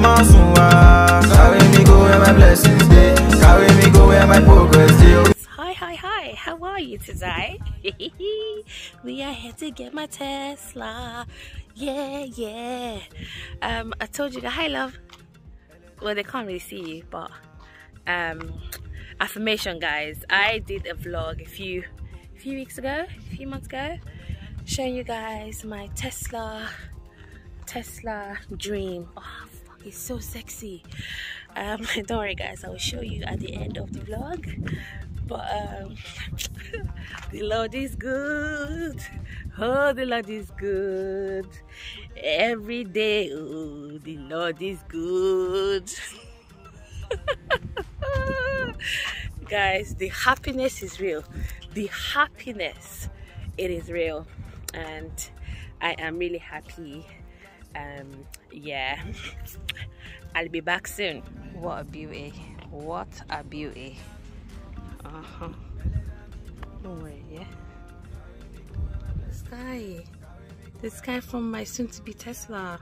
mama soon. Carry me go where my blessings stay. Carry me go where my progress stay. Hi, how are you today? We are here to get my Tesla. Yeah. I told you that, hey love. Well, they can't really see you, but affirmation, guys. I did a vlog a few months ago, showing you guys my Tesla dream. Oh, fuck, it's so sexy. Don't worry, guys. I will show you at the end of the vlog. But the Lord is good. Oh, the Lord is good. Every day, oh, the Lord is good. Guys, the happiness is real. It is real. And I am really happy. Yeah. I'll be back soon. What a beauty. What a beauty. Don't worry, yeah? The sky from my soon-to-be Tesla.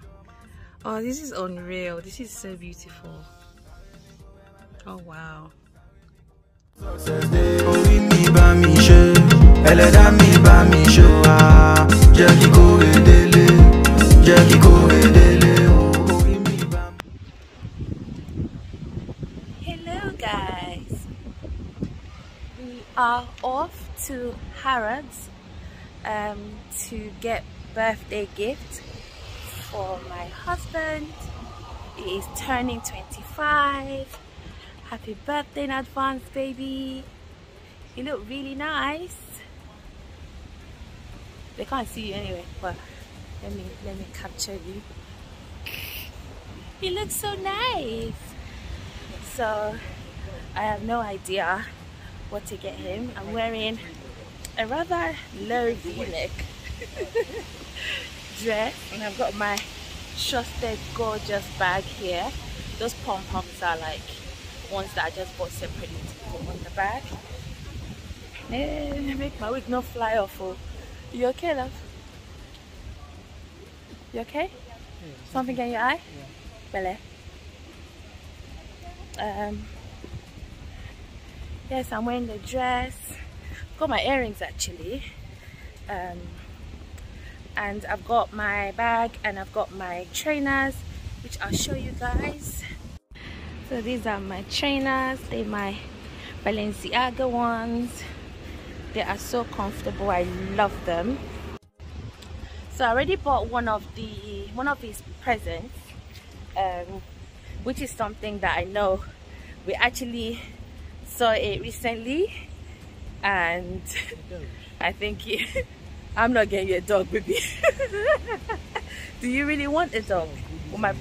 Oh, this is unreal. This is so beautiful. Oh, wow. Hello, guys. We are off to Harrods to get birthday gift for my husband. He is turning 25. Happy birthday in advance, baby. You look really nice. They can't see you anyway, but let me capture you. You look so nice. So I have no idea what to get him. I'm wearing a rather low V-neck dress, and I've got my trusted gorgeous bag here. Those pom-poms are like ones that I just bought separately to put on the bag. And make my wig not fly off. Oh. You okay, love? You okay? Yeah. Something in your eye? Yeah. Bele. Yes, I'm wearing the dress. Got my earrings actually. And I've got my bag and I've got my trainers, which I'll show you guys. So these are my trainers. They're my Balenciaga ones. They are so comfortable. I love them. So I already bought one of his presents, which is something that I know we actually saw it recently, and I think I'm not getting you a dog, baby. Do you really want a dog? Well,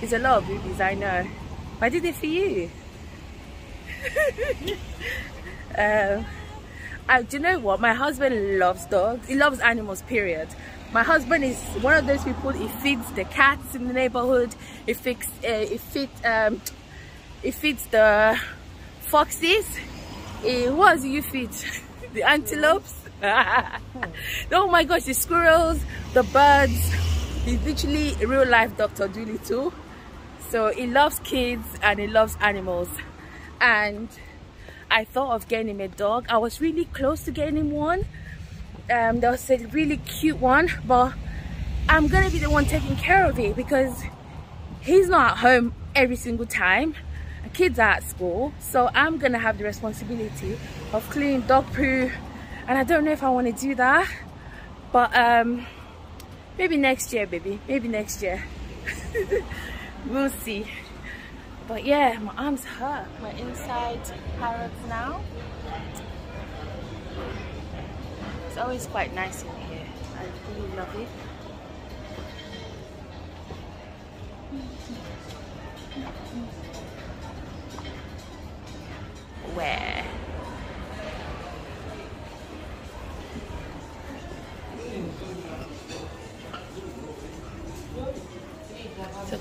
it's a lot of babies, I know. I did it for you. Do you know what? My husband loves dogs. He loves animals, period. My husband is one of those people. He feeds the cats in the neighborhood. He feeds the foxes. What else do you feed? The antelopes. Oh my gosh, the squirrels, the birds. He's literally a real life Dr. Dolittle. So he loves kids and he loves animals, and I thought of getting him a dog. I was really close to getting him one. There was a really cute one, but I'm gonna be the one taking care of it because he's not at home every single time. Kids are at school, so I'm gonna have the responsibility of cleaning dog poo, and I don't know if I want to do that, but maybe next year, baby. Maybe next year. We'll see. But yeah, my arms hurt. We're inside Harrods now. It's always quite nice in here. I really love it. Where?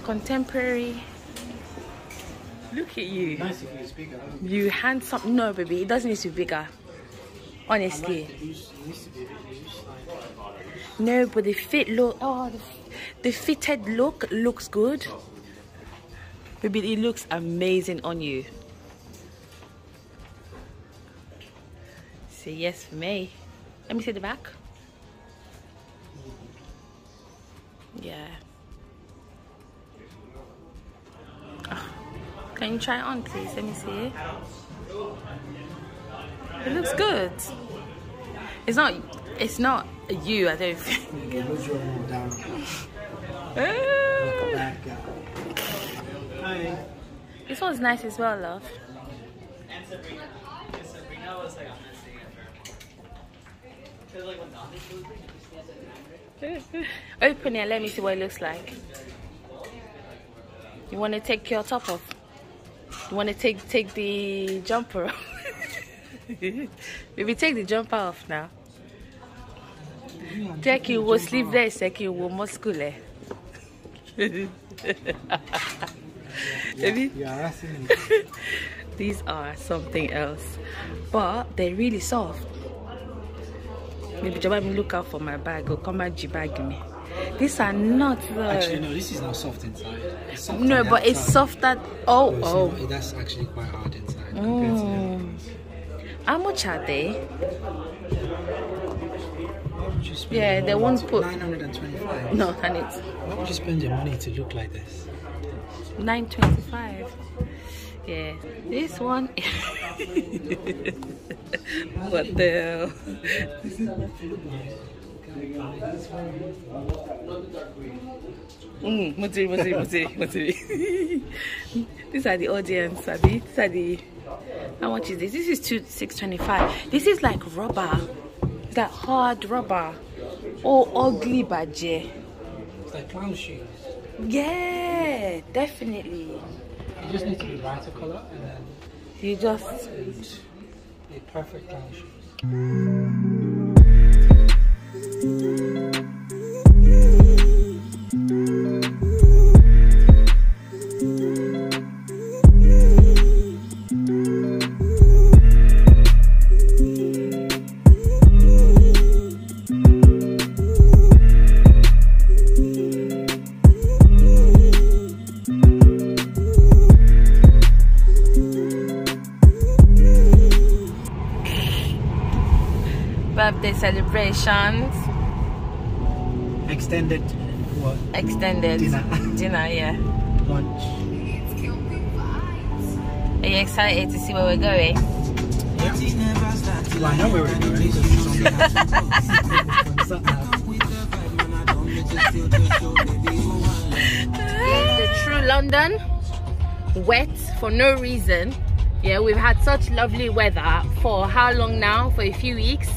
Contemporary. Look at you. Nice if it's bigger. You handsome. No, baby, it doesn't need to be bigger. Honestly. Like no, but the fit look. Oh, the fitted look looks good. But it looks amazing on you. Say yes for me. Let me see the back. Yeah. Oh. Can you try it on, please? Let me see. It looks good. It's not you, I don't think. It looks really down. Like a bad guy. Hi. This one's nice as well, love. And Sabrina was like on this thing after. Open it, let me see what it looks like. You want to take your top off? You want to take the jumper off? Maybe take the jumper off now. Take you will sleep there, take you will muscular. These are something else, but they're really soft. Maybe Jabba me look out for my bag or come and bag me. These are not the... Actually, no, this is not soft inside. It's soft no, but outside. It's softer... Oh, no, oh. Not, that's actually quite hard inside. Mm. How much are they? Why would you spend they won't put... 925. No, and it's... Why would you spend your money to look like this? 925. Yeah, this one... What the hell? These are the audience, Abby. These are the... How much is this? This is 625. This is like rubber. It's like hard rubber. Oh, ugly budget. It's like clown shoes. Yeah, definitely. You just need to be lighter color and then... You just... The perfect clown shoes. Birthday celebrations. Extended what? Extended dinner. Dinner, yeah. Lunch. Are you excited to see where we're going? Yeah. Well, I know where we're going. It's the true London. Wet for no reason. Yeah, we've had such lovely weather for how long now? For a few weeks.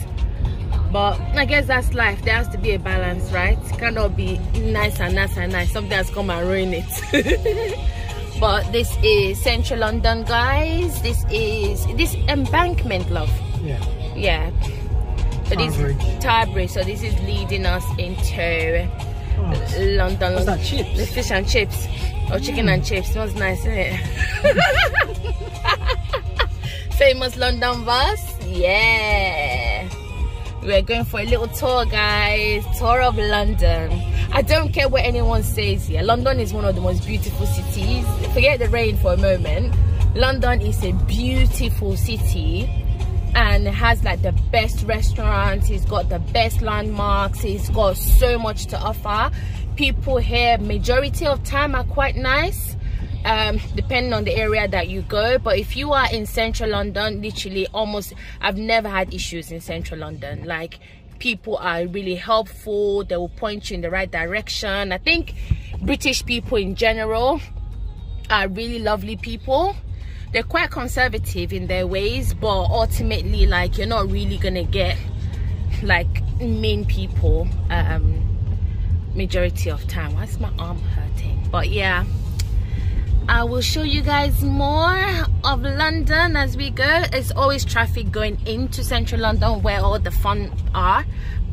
But I guess that's life. There has to be a balance, right? It cannot be nice and nice and nice. Something has come and ruined it. But this is central London, guys. This is this embankment, love. Yeah. Yeah. So this is Tower Bridge. So this is leading us into London. What's that, chips? The fish and chips. Or chicken and chips. Smells nice, isn't it? Famous London bus. Yeah. We're going for a little tour, guys. Tour of London. I don't care what anyone says here. London is one of the most beautiful cities. Forget the rain for a moment. London is a beautiful city and has like the best restaurants. It's got the best landmarks. It's got so much to offer. People here, majority of time, are quite nice. Depending on the area that you go, but if you are in central London, literally almost I've never had issues in central London. Like, people are really helpful. They will point you in the right direction. I think British people in general are really lovely people. They're quite conservative in their ways, but ultimately, like, you're not really gonna get like mean people majority of time. Why is my arm hurting? But yeah, I will show you guys more of London as we go. It's always traffic going into central London where all the fun are,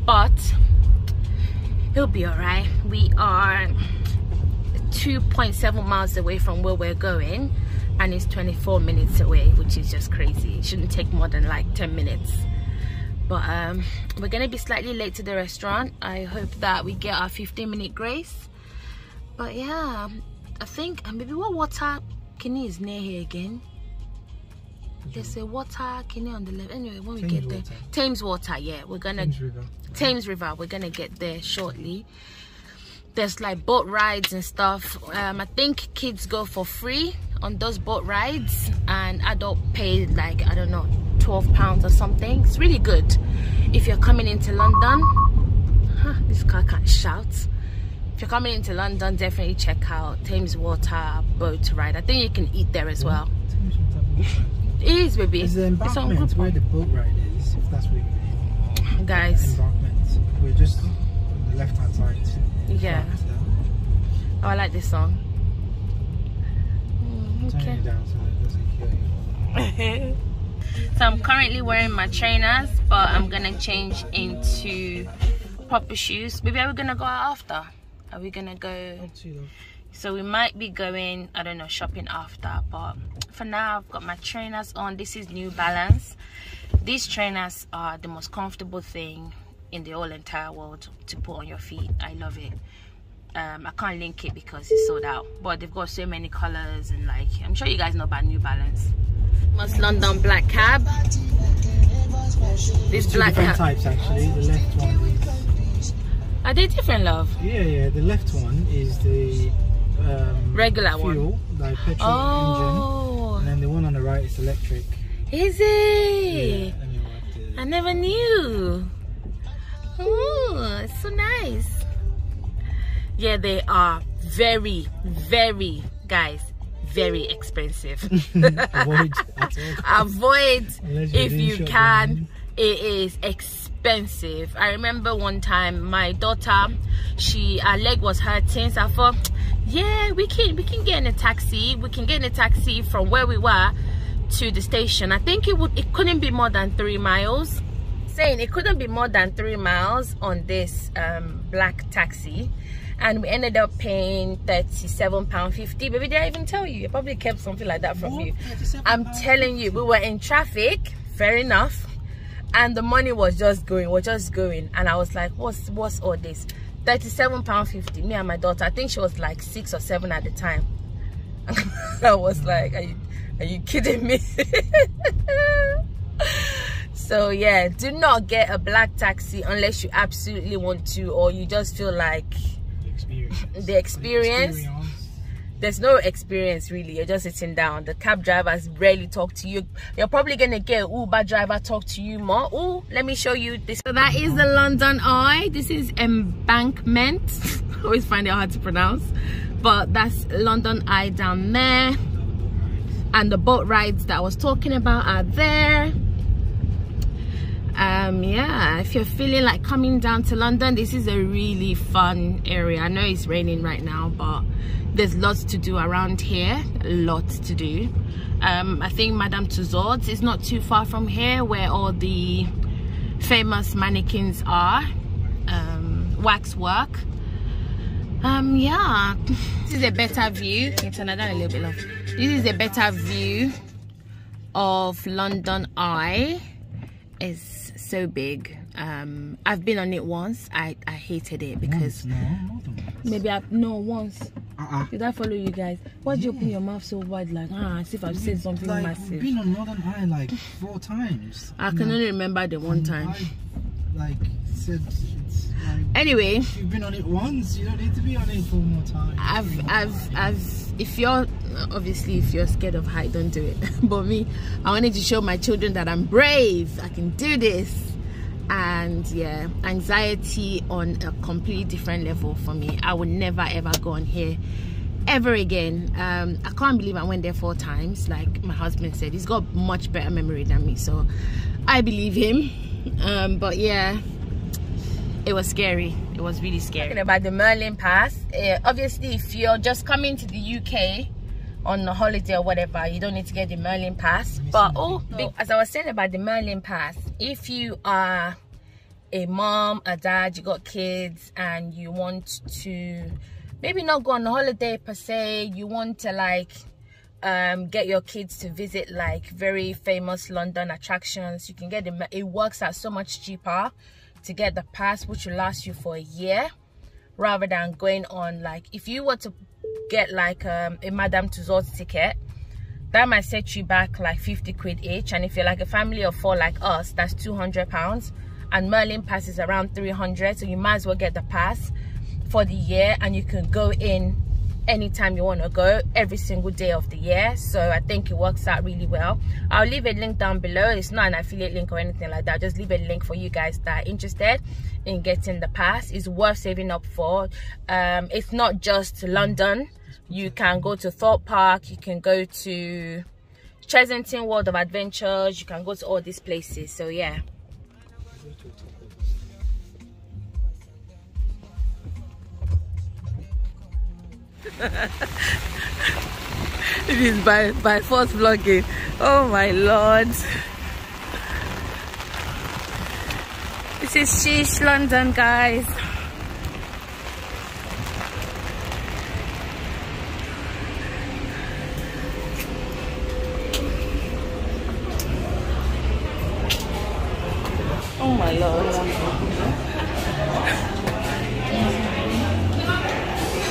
but it'll be all right. We are 2.7 miles away from where we're going and it's 24 minutes away, which is just crazy. It shouldn't take more than like 10 minutes. But we're gonna be slightly late to the restaurant. I hope that we get our 15-minute grace. But yeah, I think, and maybe what water kinny is near here again. There's a water kinny on the left. Anyway, when we get there, Thames Water, yeah, we're gonna Thames River, we're gonna get there shortly. There's like boat rides and stuff. I think kids go for free on those boat rides, and adult pay like, I don't know, £12 or something. It's really good if you're coming into London. This car can't shout. If you're coming into London, definitely check out Thames Water boat ride. I think you can eat there as well. It is, baby. It's the embankment where the boat ride is, if that's what you mean. Guys, we're just on the left hand side. Yeah. Oh, I like this song. Okay. So I'm currently wearing my trainers, but I'm gonna change into proper shoes. Maybe are we gonna go out after? Are we gonna go? So we might be going, I don't know, shopping after, but for now I've got my trainers on. This is New Balance. These trainers are the most comfortable thing in the whole entire world to put on your feet. I love it. I can't link it because it's sold out, but they've got so many colors, and like, I'm sure you guys know about New Balance. Most London black cab. This black cab. Different types actually. The left one is... Are they different, love? Yeah, yeah. The left one is the regular fuel, one, like petrol engine, and then the one on the right is electric. Is it? Yeah, I never knew. Oh, it's so nice. Yeah, they are very, guys, very expensive. Avoid if you can. It is expensive. I remember one time my daughter, her leg was hurting, so I thought, yeah, we can get in a taxi. We can get in a taxi from where we were to the station. I think it couldn't be more than 3 miles. Saying it couldn't be more than 3 miles on this black taxi. And we ended up paying £37.50. Baby, did I even tell you? You probably kept something like that from you. I'm telling you, we were in traffic, fair enough. And the money was just going. And I was like, what's all this? £37.50, me and my daughter. I think she was like 6 or 7 at the time. I was like, are you kidding me? So yeah, do not get a black taxi unless you absolutely want to, or you just feel like... The experience. There's no experience really. You're just sitting down. The cab drivers rarely talk to you. You're probably gonna get an Uber driver talk to you more. Oh, let me show you this. So that is the London Eye. This is embankment. I always find it hard to pronounce, but that's London Eye down there, and the boat rides that I was talking about are there. Yeah, if you're feeling like coming down to London, this is a really fun area. I know it's raining right now, but there's lots to do around here, lots to do. I think Madame Tussauds is not too far from here, where all the famous mannequins are, waxwork. Yeah, this is a better view. Can you turn that down a little bit, love? This is a better view of London Eye. It's so big. I've been on it once. I hated it because once. Did I follow you guys? Why do you open your mouth so wide, like as if I've said something like, massive? I've been on Northern Eye like 4 times. I can only remember the one time. Anyway, if you've been on it once, you don't need to be on it 4 more times. If you're scared of height, don't do it. But me, I wanted to show my children that I'm brave, I can do this. And yeah, anxiety on a completely different level for me. I would never ever go on here ever again. I can't believe I went there 4 times. Like my husband said, he's got much better memory than me, so I believe him. But yeah, it was scary. It was really scary. Talking about the Merlin Pass, obviously if you're just coming to the UK on a holiday or whatever, you don't need to get the Merlin Pass. But as I was saying about the Merlin Pass, if you are a mom, a dad, you got kids, and you want to maybe not go on a holiday per se, you want to like get your kids to visit like very famous London attractions, you can get them. It works out so much cheaper to get the pass, which will last you for a year, rather than going on, like if you were to get like a Madame Tussauds ticket. That might set you back like 50 quid each, and if you're like a family of four like us, that's 200 pounds, and Merlin Pass is around 300, so you might as well get the pass for the year, and you can go in anytime you want to go, every single day of the year. So I think it works out really well. I'll leave a link down below. It's not an affiliate link or anything like that. I'll just leave a link for you guys that are interested in getting the pass. It's worth saving up for. It's not just London. You can go to Thorpe Park, you can go to Chesington World of Adventures, you can go to all these places. So yeah, it is by force vlogging. Oh my lord, this is sheesh London, guys. Oh my lord.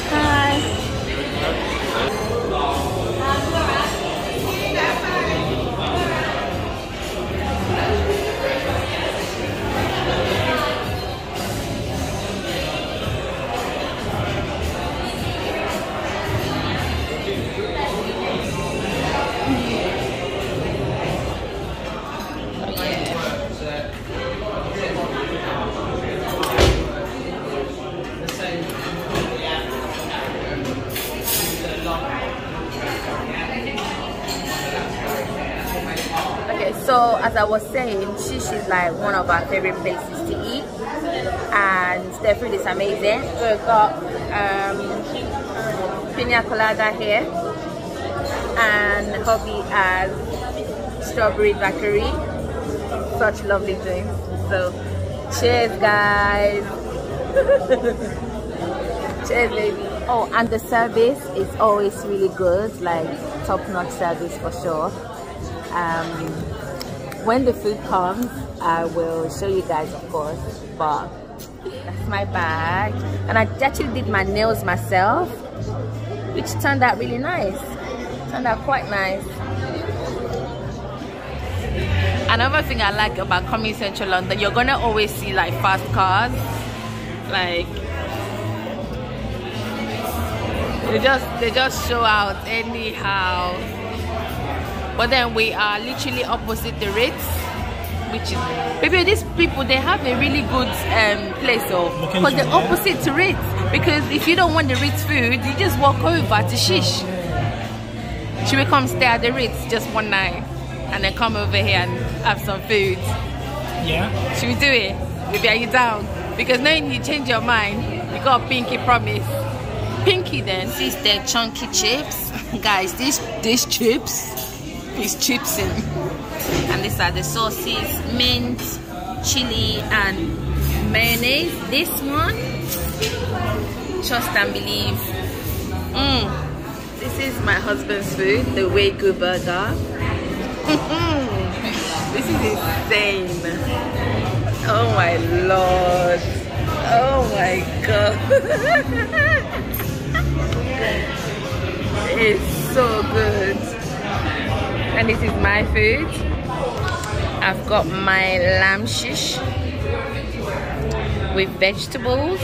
Hi. So as I was saying, sheesh is like one of our favorite places to eat, and their food is amazing. So we've got pina colada here, and hobby has strawberry daiquiri. Such lovely drinks. So cheers, guys. Cheers, baby. Oh, and the service is always really good, like top-notch service for sure. When the food comes, I will show you guys, of course, but that's my bag. And I actually did my nails myself, which turned out really nice. Turned out quite nice. Another thing I like about coming to Central London, you're gonna always see like fast cars. Like, they just show out anyhow. But then we are literally opposite the Ritz, which is... Maybe these people, they have a really good place, though. Because they're opposite to Ritz. Because if you don't want the Ritz food, you just walk over to sheesh. Should we come stay at the Ritz just one night? And then come over here and have some food? Yeah. Should we do it? Maybe, are you down? Because knowing you change your mind, you got a pinky promise. Pinky then. This is their chunky chips. Guys, these chips... is chips in, and these are the sauces: mint, chili, and mayonnaise. This one, trust and believe. This is my husband's food, the Wagyu burger. This is insane. Oh my lord! Oh my god! It's so good. And this is my food. I've got my lamb shish with vegetables.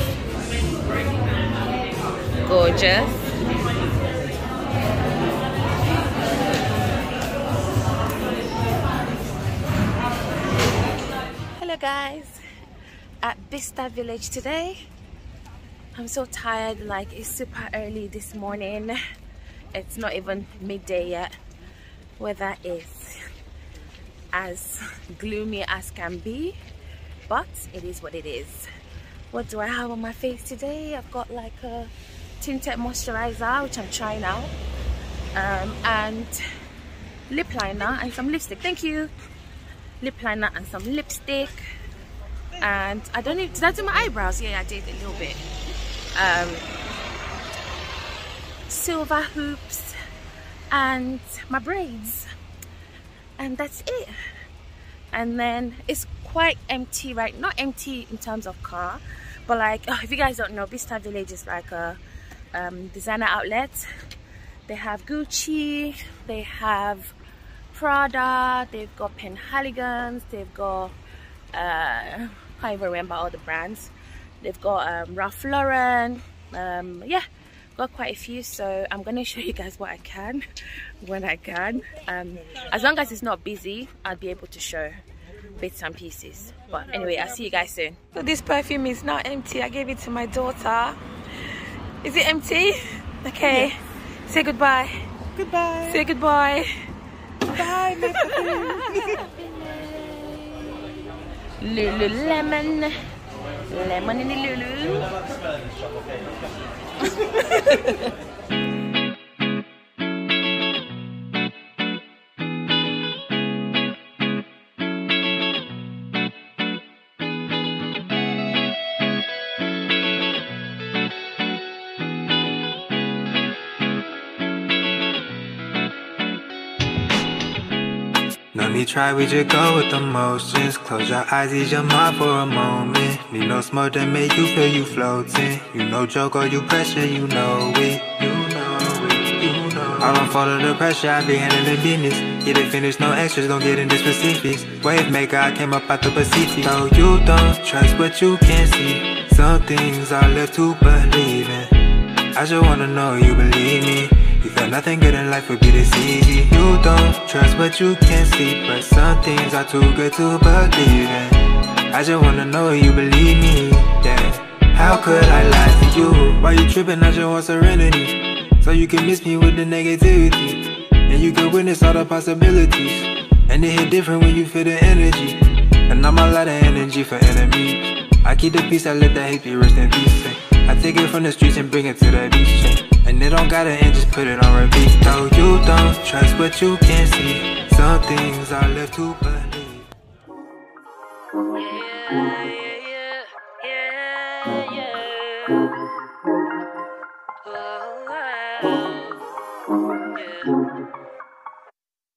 Gorgeous. Hello guys, at Bicester Village today. I'm so tired, like it's super early this morning. It's not even midday yet. Weather is as gloomy as can be, but it is what it is. What do I have on my face today? I've got like a tinted moisturizer, which I'm trying out, and lip liner and some lipstick. Thank you. Lip liner and some lipstick. And I don't know, did I do my eyebrows? Yeah, I did a little bit. Silver hoops and my braids, and that's it. And then it's quite empty, right? Not empty in terms of car, but like, oh, if you guys don't know, Bicester Village is like a designer outlets. They have Gucci, they have Prada, they've got Penhaligans, they've got I can't even remember all the brands. They've got Ralph Lauren, yeah, got quite a few. So I'm gonna show you guys what I can when I can. As long as it's not busy, I'll be able to show bits and pieces. But anyway, I'll see you guys soon. So this perfume is now empty. I gave it to my daughter. Is it empty? Okay. Yes. Say goodbye. Goodbye. Say goodbye. Bye, my perfume. Lululemon. Lemon in the Lulu. We try, we just go with emotions. Close your eyes, ease your mind for a moment. Need no smoke that make you feel you floating. You know joke or you pressure, you know it. You know it, you know it. I don't fall under pressure, I be handling business. Get it finished, no extras, don't get into specifics. Wave maker, I came up out the Pacific. So you don't trust what you can see. Some things are left to believe in. I just wanna know you believe me. You feel nothing good in life would be this easy. You don't trust what you can't see, but some things are too good to believe in. I just wanna know you believe me, yeah. How could I lie to you? Why you tripping? I just want serenity. So you can miss me with the negativity, and you can witness all the possibilities. And it hit different when you feel the energy. And I'm a lot of energy for enemies. I keep the peace, I let that hate be rest in peace. I take it from the streets and bring it to the beach. And it don't gotta end, just put it on repeat. Though you don't trust what you can't see. Some things are left to believe.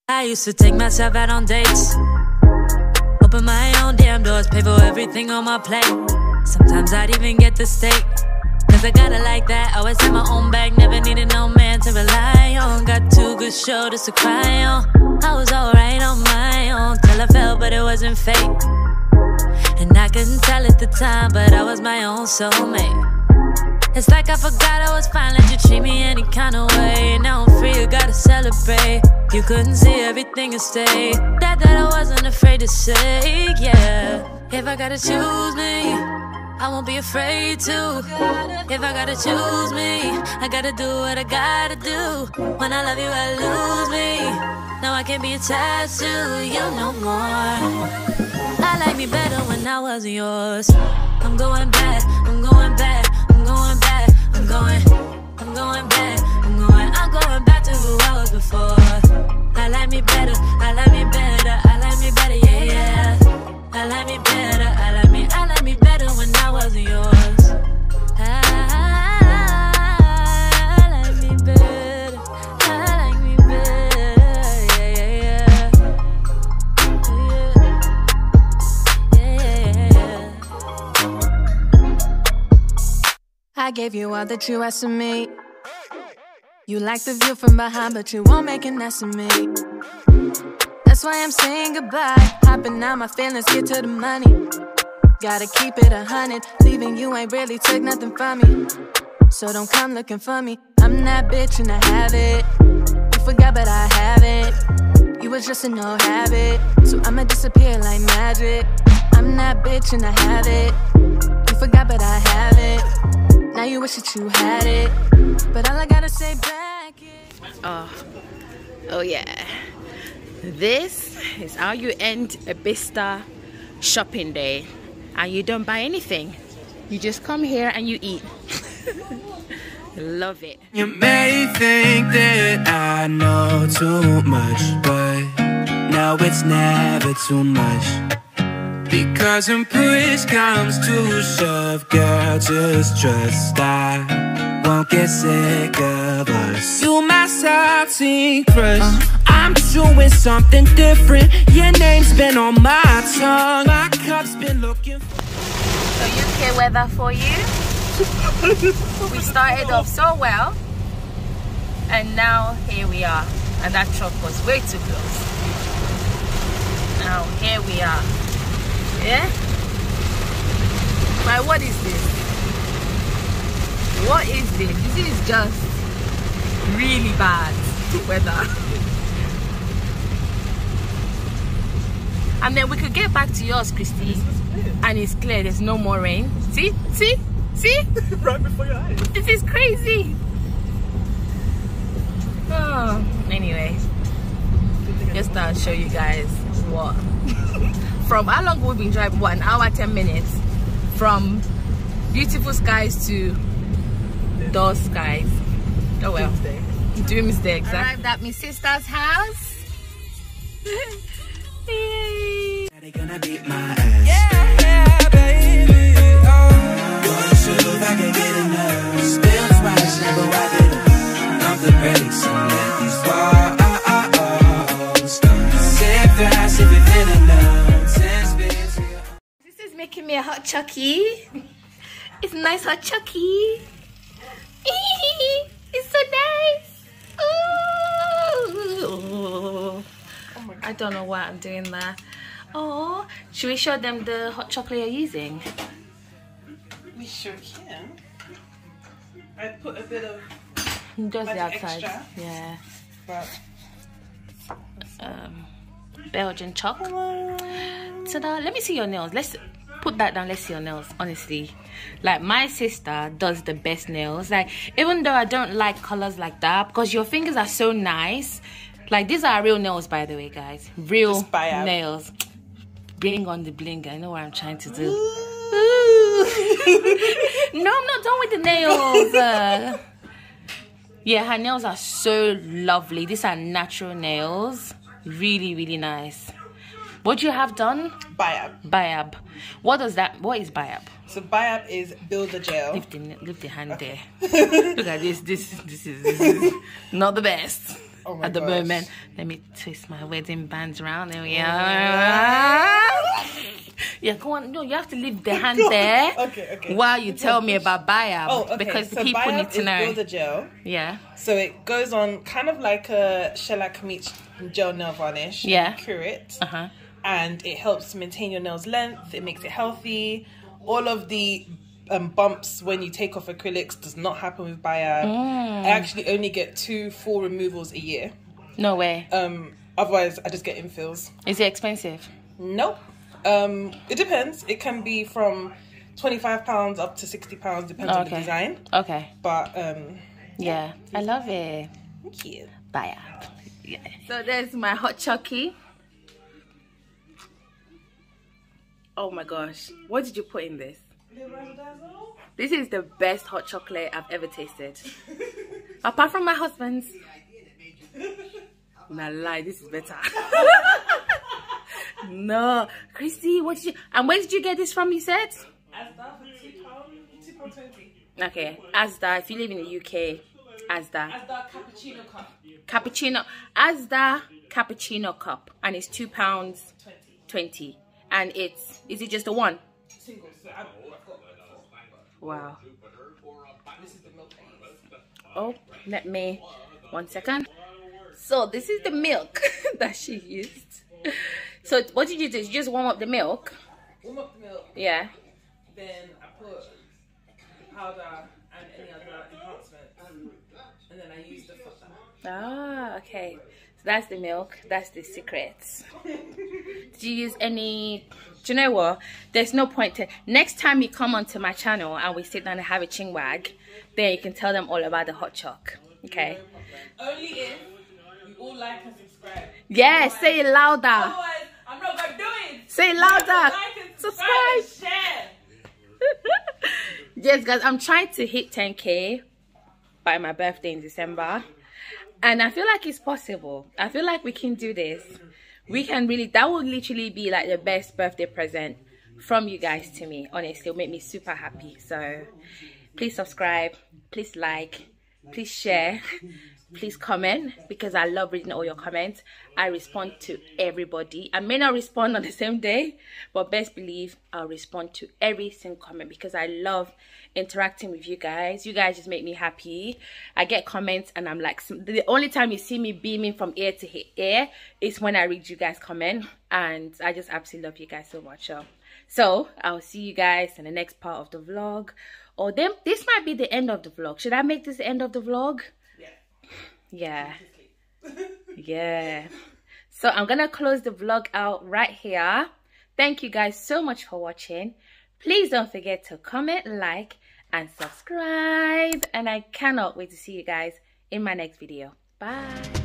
I used to take myself out on dates. Open my own damn doors, pay for everything on my plate. Sometimes I'd even get the steak. Cause I got it like that, always in my own bag. Never needed no man to rely on. Got two good shoulders to cry on. I was alright on my own. Till I fell, but it wasn't fake. And I couldn't tell at the time, but I was my own soulmate. It's like I forgot I was fine. Let you treat me any kind of way. And now I'm free, you gotta celebrate. You couldn't see everything and stay. That I wasn't afraid to say, yeah. If I gotta choose me, I won't be afraid to. If I gotta choose me, I gotta do what I gotta do. When I love you, I lose me. Now I can't be attached to you no more. I like me better when I wasn't yours. I'm going back, I'm going back, I'm going back, I'm going back, I'm going back to who I was before. I like me better, I like me better, I like me better, yeah, yeah. I like me better, I like me better when I wasn't yours. I like me better, I like me better, yeah, yeah, yeah, yeah, yeah. I gave you all that you asked of me. You like the view from behind, but you won't make an ass of me. That's why I'm saying goodbye. Hopping out my feelings, get to the money. Gotta keep it 100. Leaving you ain't really took nothing from me. So don't come looking for me. I'm that bitch and I have it. You forgot but I haven't. You was just an old habit. So I'ma disappear like magic. I'm that bitch and I have it. You forgot but I haven't. Now you wish that you had it. But all I gotta say back is oh yeah. This is how you end a Bicester shopping day. And you don't buy anything. You just come here and you eat. Love it. You may think that I know too much, but now it's never too much. Because when push comes to shove, girl, just trust I won't get sick of us. You my salty crush. I'm doing something different. Your name's been on my tongue. My cup's been looking for. So UK weather for you. We started off so well, and now here we are. And that shop was way too close. Now here we are. Yeah? Like, what is this? What is this? This is just really bad weather. And then we could get back to yours, Christy. And it's clear, there's no more rain. See? See? See? Right before your eyes. This is crazy. Oh, anyway, just to show you guys what from how long we've been driving, what, an hour 10 minutes, from beautiful skies to dull skies. Oh well, doomsday, exactly. Arrived at my sister's house. Yay. Yeah, baby. This is making me a hot chucky. It's nice hot chucky. It's so nice. Ooh. I don't know why I'm doing that. Oh, should we show them the hot chocolate you're using? We sure can. I put a bit of just the outside, extra. Yeah. But Belgian chalk. Ta-da. Let me see your nails. Let's put that down. Let's see your nails. Honestly, like, my sister does the best nails. Like, even though I don't like colors like that, because your fingers are so nice. Like, these are real nails, by the way, guys. Real nails. Bring on the bling. I know what I'm trying to do. No, I'm not done with the nails. Yeah, her nails are so lovely. These are natural nails. Really, really nice. What do you have done? Bayab. Bayab. What does that, what is bayab? So bayab is builder gel. Leave the hand there. Look at this. This is not the best at the moment. Let me twist my wedding bands around. There we are. Yeah, go on. No, you have to leave the hand there. Okay. While you tell me about bayab. Oh, okay. Because so people need to know. Builder gel. Yeah. So it goes on kind of like a shellac meets gel nail varnish. Yeah. Cure it. Uh-huh. And it helps maintain your nails' length. It makes it healthy. All of the bumps when you take off acrylics does not happen with bayab. I actually only get 2 full removals a year. No way. Otherwise, I just get infills. Is it expensive? Nope. It depends. It can be from £25 up to £60, depends on the design. Okay. But yeah, I love it. Thank you. Bye. Yeah. So there's my hot chucky. Oh my gosh, what did you put in this? This is the best hot chocolate I've ever tasted, apart from my husband's. Nah, lie, this is better. No, Christy, what did you, and where did you get this from, you said? Asda for £2.20. Okay, Asda, if you live in the UK, Asda. Asda cappuccino cup. Cappuccino, Asda cappuccino cup, and it's £2.20. And it's, is it just a one? Single, so I've got that. Wow. This is the milk. Oh, let me, 1 second. So this is the milk that she used. So what did you do? You just warm up the milk? Warm up the milk. Yeah. Then I put powder and any other enhancement. And then I use the butter. Ah, okay. So that's the milk. That's the secret. Did you use any... Do you know what? There's no point to... Next time you come onto my channel and we sit down and have a chingwag, then you can tell them all about the hot choc. Okay? No, only if you all like and subscribe. Yeah, otherwise, say it louder. Otherwise, I'm not going to do it. Say it louder. Like and subscribe. And share. Yes, guys, I'm trying to hit 10K by my birthday in December. And I feel like it's possible. I feel like we can do this. We can really, that would literally be like the best birthday present from you guys to me. Honestly, it'll make me super happy. So please subscribe, please like, please share, please comment, because I love reading all your comments. I respond to everybody. I may not respond on the same day, but best believe I'll respond to every single comment, because I love interacting with you guys. You guys just make me happy. I get comments and I'm like, the only time you see me beaming from ear to ear is when I read you guys' comment, and I just absolutely love you guys so much. So I'll see you guys in the next part of the vlog. Or this might be the end of the vlog. Should I make this the end of the vlog? Yeah. Yeah. So I'm gonna close the vlog out right here. Thank you guys so much for watching. Please don't forget to comment, like, and subscribe. And I cannot wait to see you guys in my next video. Bye.